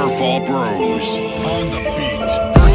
Paperfall Bros on the beat.